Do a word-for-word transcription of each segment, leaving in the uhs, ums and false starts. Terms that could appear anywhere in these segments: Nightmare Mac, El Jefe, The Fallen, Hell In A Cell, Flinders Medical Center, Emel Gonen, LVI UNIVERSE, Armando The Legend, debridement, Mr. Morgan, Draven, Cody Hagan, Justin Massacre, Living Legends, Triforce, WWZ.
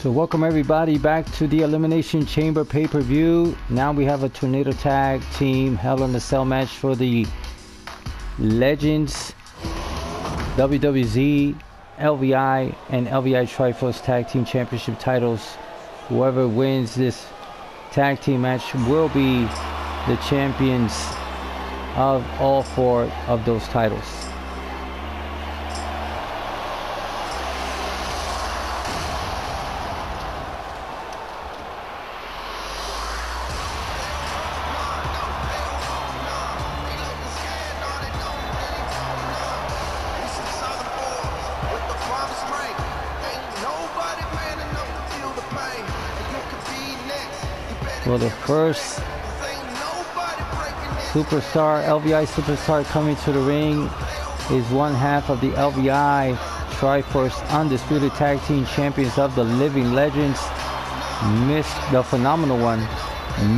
So welcome everybody back to the Elimination Chamber pay-per-view. Now we have a tornado tag team Hell in a Cell match for the Legends, W W Z, L V I, and L V I Triforce Tag Team Championship titles. Whoever wins this tag team match will be the champions of all four of those titles. Well, the first superstar, L V I superstar coming to the ring is one half of the L V I Triforce Undisputed Tag Team Champions of the Living Legends, Mister the phenomenal one,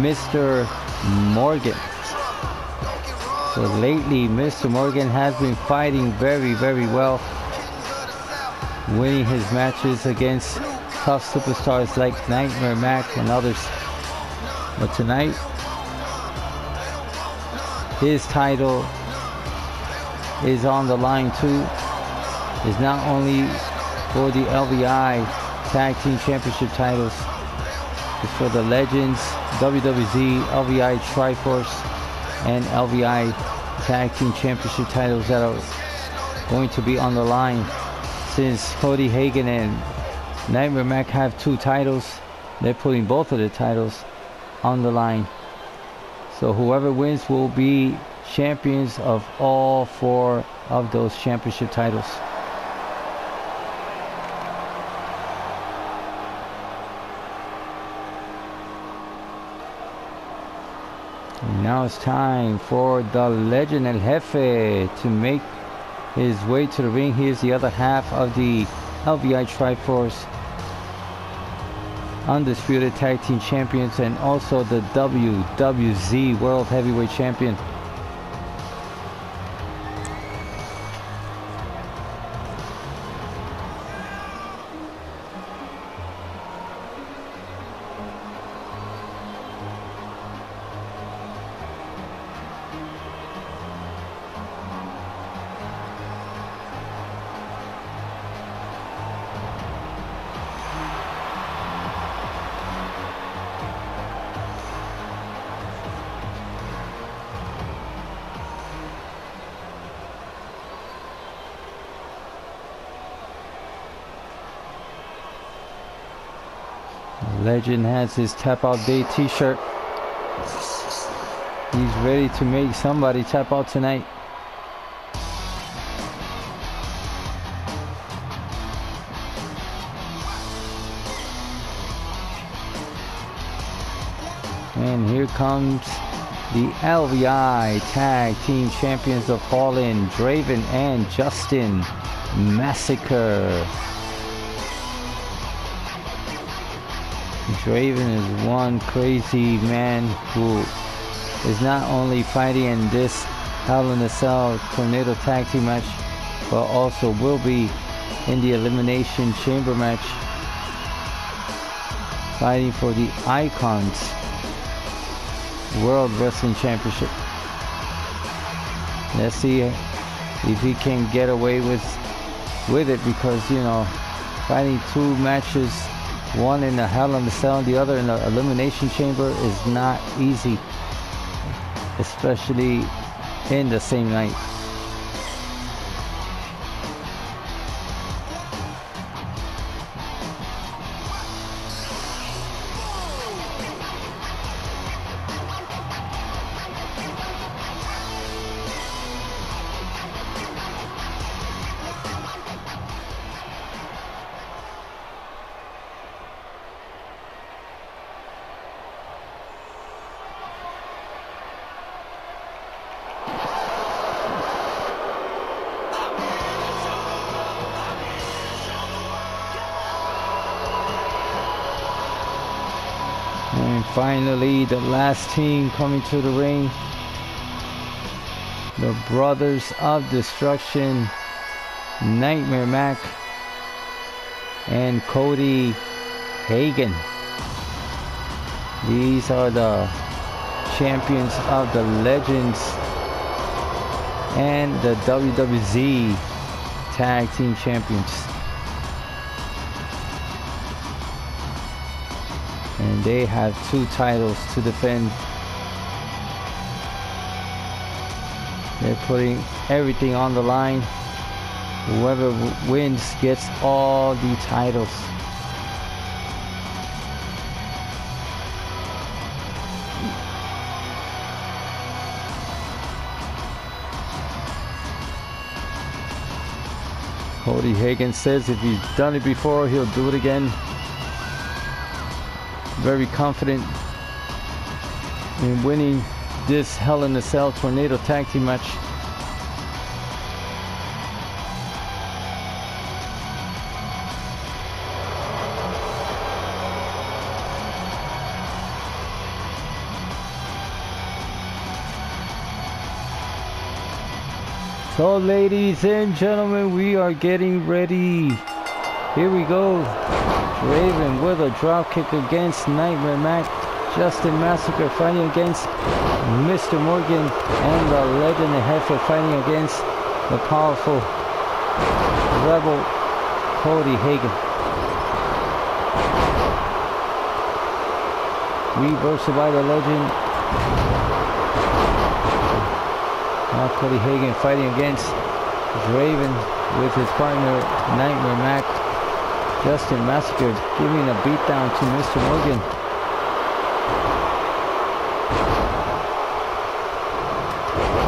Mister Morgan. So lately, Mister Morgan has been fighting very, very well, winning his matches against tough superstars like Nightmare Mac and others. But tonight, his title is on the line too. It's not only for the L V I Tag Team Championship titles, it's for the Legends, W W Z, L V I Triforce, and L V I Tag Team Championship titles that are going to be on the line. Since Cody Hagan and Nightmare Mac have two titles, they're putting both of the titles on the line. So whoever wins will be champions of all four of those championship titles. And now it's time for the Legend El Jefe to make his way to the ring. He is the other half of the L V I Triforce Undisputed Tag Team Champions and also the W W Z World Heavyweight Champion. Legend has his Tap Out Day t-shirt. He's ready to make somebody tap out tonight. And here comes the L V I Tag Team Champions, The Fallen, Draven and Justin Massacre. Draven is one crazy man who is not only fighting in this Hell in a Cell tornado tag team match, but also will be in the Elimination Chamber match, fighting for the Icons World Wrestling Championship. Let's see if he can get away with with it, because, you know, fighting two matches, one in the Hell in the Cell and the other in the Elimination Chamber, is not easy, especially in the same night. And finally, the last team coming to the ring, the Brothers of Destruction, Nightmare Mac and Cody Hagan. These are the champions of the Legends and the W W Z Tag Team Champions. And they have two titles to defend. They're putting everything on the line. Whoever wins gets all the titles. Cody Hagan says if he's done it before, he'll do it again. Very confident in winning this Hell in a Cell Tornado Tag Team match. So ladies and gentlemen, we are getting ready. Here we go. Draven with a drop kick against Nightmare Mac. Justin Massacre fighting against Mister Morgan, and the Legend El Jefe fighting against the powerful rebel Cody Hagan. Reversal by the Legend. Now Cody Hagan fighting against Draven with his partner Nightmare Mac. Justin Massacre giving a beatdown to Mister Morgan.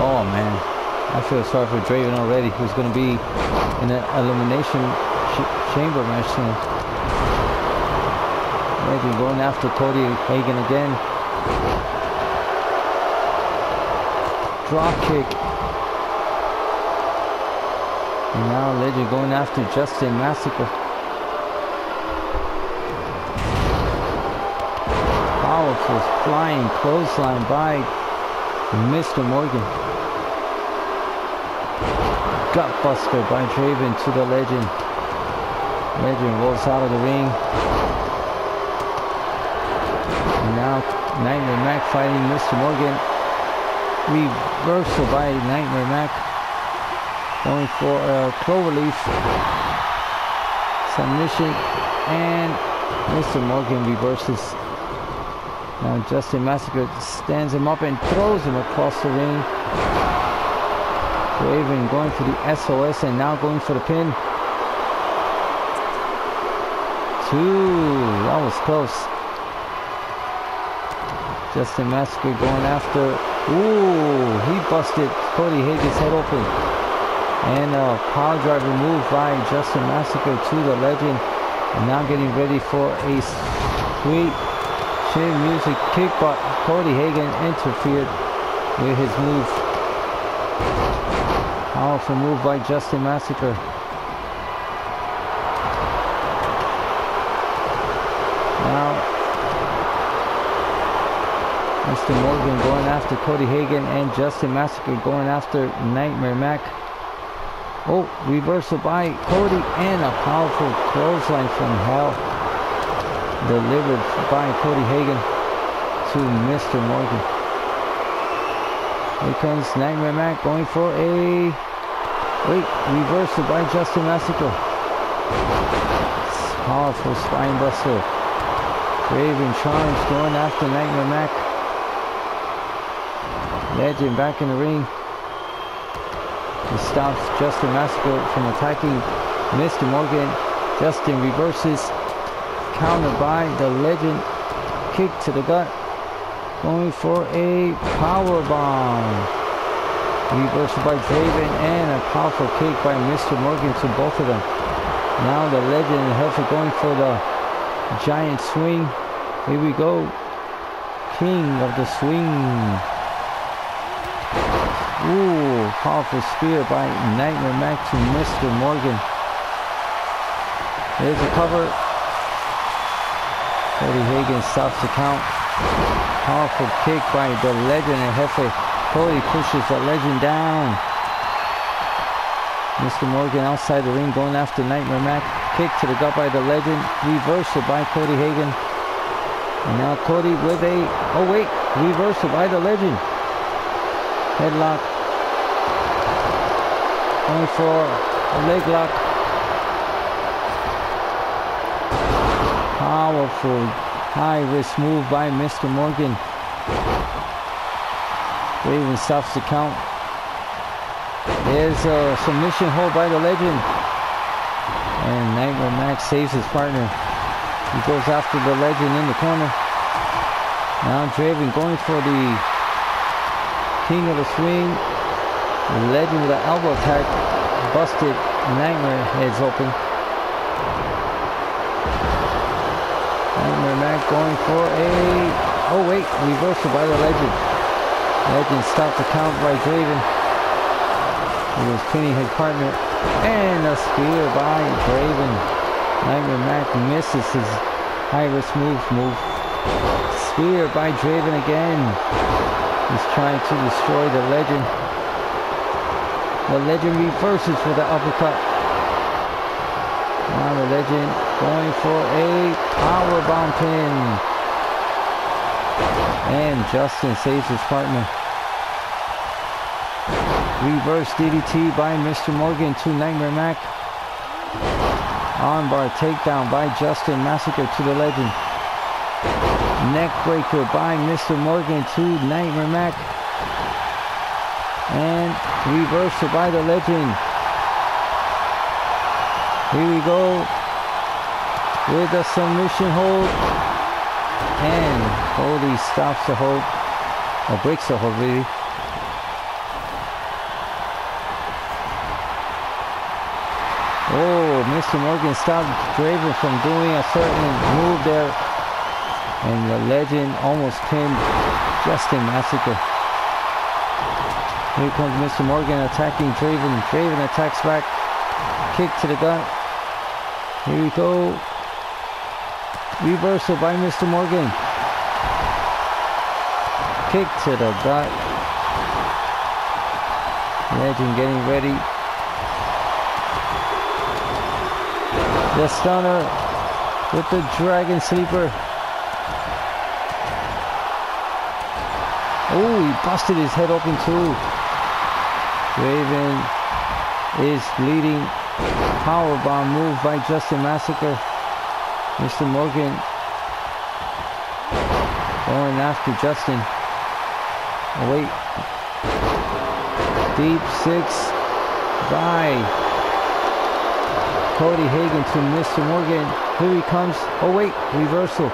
Oh man, I feel sorry for Draven already, who's going to be in an elimination ch chamber match soon. Draven going after Cody Hagan again. Drop kick. And now Legend going after Justin Massacre. Powerful flying clothesline by Mister Morgan. Gutbuster by Draven to the Legend. Legend rolls out of the ring. And now Nightmare Mac fighting Mister Morgan. Reversal by Nightmare Mac, going for a cloverleaf submission, and Mister Morgan reverses. Now Justin Massacre stands him up and throws him across the ring. Draven going for the S O S and now going for the pin. Two, that was close. Justin Massacre going after, ooh, he busted Cody Hagan's head open. And a power driver move by Justin Massacre to the Legend. And now getting ready for a sweet chin music kick, but Cody Hagan interfered with his move. Powerful move by Justin Massacre. Now Mister Morgan going after Cody Hagan, and Justin Massacre going after Nightmare Mac. Oh, reversal by Cody and a powerful clothesline from hell delivered by Cody Hagan to Mister Morgan. Here comes Nightmare Mac going for a... Wait, reversal by Justin Massacre. Powerful spine buster. Draven Charms going after Nightmare Mac. Legend back in the ring. He stops Justin Massacre from attacking Mister Morgan. Justin reverses. Countered by the Legend. Kick to the gut. Going for a powerbomb. Reversal by Draven and a powerful kick by Mister Morgan to both of them. Now the Legend and Heffer going for the giant swing. Here we go. King of the swing. Ooh, powerful spear by Nightmare Mac to Mister Morgan. There's a cover. Cody Hagan stops the count. Powerful kick by the Legend El Jefe. Cody pushes the Legend down. Mister Morgan outside the ring going after Nightmare Mac. kick to the gut by The Legend. Reversal by Cody Hagan. And now Cody with a... Oh, wait. Reversal by The Legend. Headlock. Only for a leg lock. Powerful high-risk move by Mister Morgan. Draven stops the count. There's a submission hold by The Legend. And Nightmare Mac saves his partner. He goes after The Legend in the corner. Now Draven going for the King of the Swing. Legend with an elbow attack. Busted. Nightmare heads open. Nightmare Mac going for a... Oh wait, reversal by The Legend. Legend stopped the count by Draven. He was pinning his partner. And a spear by Draven. Nightmare Mac misses his high-risk move. move. Spear by Draven again. He's trying to destroy The Legend. The Legend reverses with the uppercut. Now The Legend going for a powerbomb pin. And Justin saves his partner. Reverse D D T by Mister Morgan to Nightmare Mac. Armbar takedown by Justin Massacre to The Legend. Neckbreaker by Mister Morgan to Nightmare Mac. And reversal by The Legend. Here we go. With a submission hold. And Cody stops the hold. Or breaks the hold really. Oh, Mister Morgan stopped Draven from doing a certain move there. And The Legend almost pinned Justin Massacre. Here comes Mister Morgan attacking Draven. Draven attacks back. Kick to the gut. Here we go. Reversal by Mister Morgan. Kick to the gut. Legend getting ready. The stunner with the dragon sleeper. Oh, he busted his head open too. Draven is bleeding. Powerbomb move by Justin Massacre. Mister Morgan going after Justin. Oh, wait. Deep six by Cody Hagan to Mister Morgan. Here he comes. Oh wait, reversal.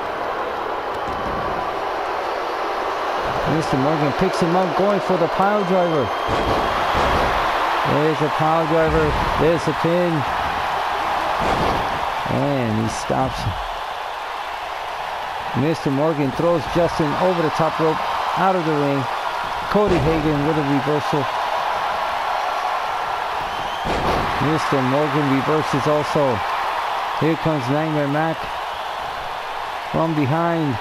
Mister Morgan picks him up, going for the pile driver. There's a pile driver. There's a pin. And he stops him. Mister Morgan throws Justin over the top rope, out of the ring. Cody Hagan with a reversal. Mister Morgan reverses also. Here comes Nightmare Mac from behind.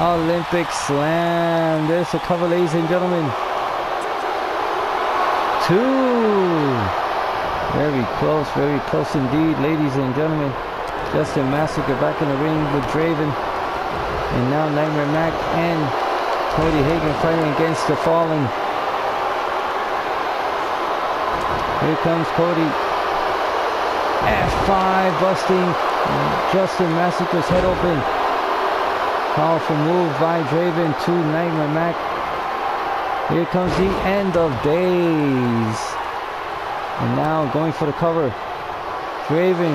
Olympic slam. There's a cover, ladies and gentlemen. Two. Very close, very close indeed, ladies and gentlemen. Justin Massacre back in the ring with Draven. And now Nightmare Mac and Cody Hagan fighting against The Fallen. Here comes Cody. F five busting Justin Massacre's head open. Powerful move by Draven to Nightmare Mac. Here comes the end of days. And now going for the cover. Draven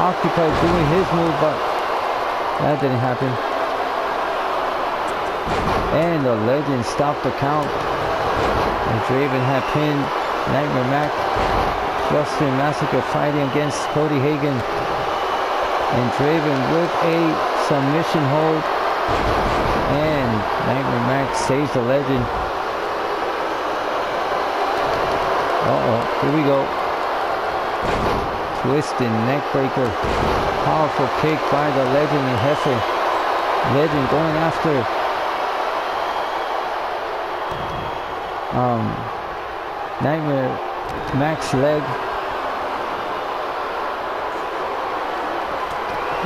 occupied doing his move, but that didn't happen. And The Legend stopped the count. And Draven had pinned Nightmare Mac. Justin Massacre fighting against Cody Hagan. And Draven with a submission hold. And Nightmare Mac saves The Legend. Uh-oh, here we go. Twisted neckbreaker. Powerful kick by The Legend and Jefe. Legend going after... Um... Nightmare Mac's leg.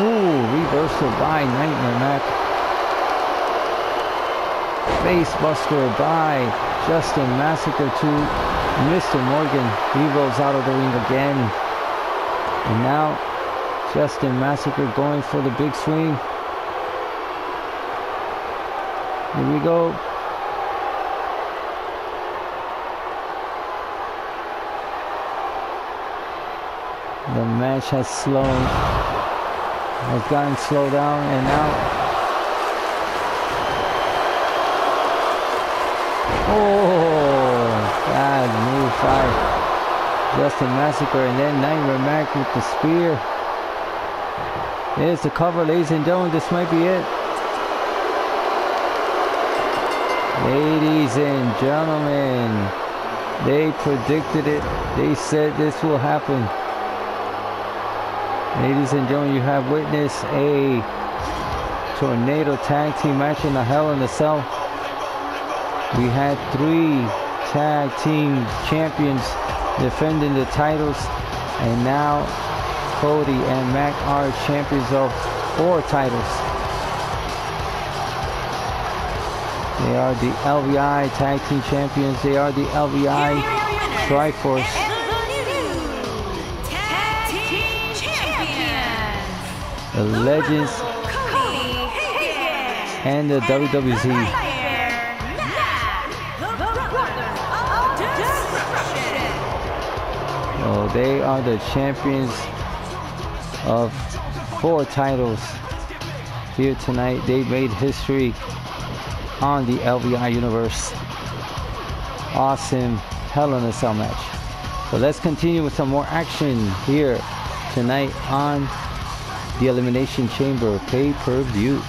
Ooh, reversal by Nightmare Mac. Face buster by Justin Massacre to Mister Morgan. He rolls out of the ring again. And now Justin Massacre going for the big swing. Here we go. The match has slowed, has gotten slowed down, and now, oh, bad move by Justin Massacre, and then Nightmare Mac with the spear. There's the cover, ladies and gentlemen, this might be it. Ladies and gentlemen, they predicted it, they said this will happen. Ladies and gentlemen, you have witnessed a tornado tag team match in the Hell in a Cell. We had three tag team champions defending the titles, and now Cody and Mac are champions of four titles. They are the L V I tag team champions. They are the L V I Triforce. The Legends and the W W Z. Oh, they are the champions of four titles here tonight. They made history on the L V I Universe. Awesome Hell in a Cell match. So let's continue with some more action here tonight on the Elimination Chamber pay-per-view.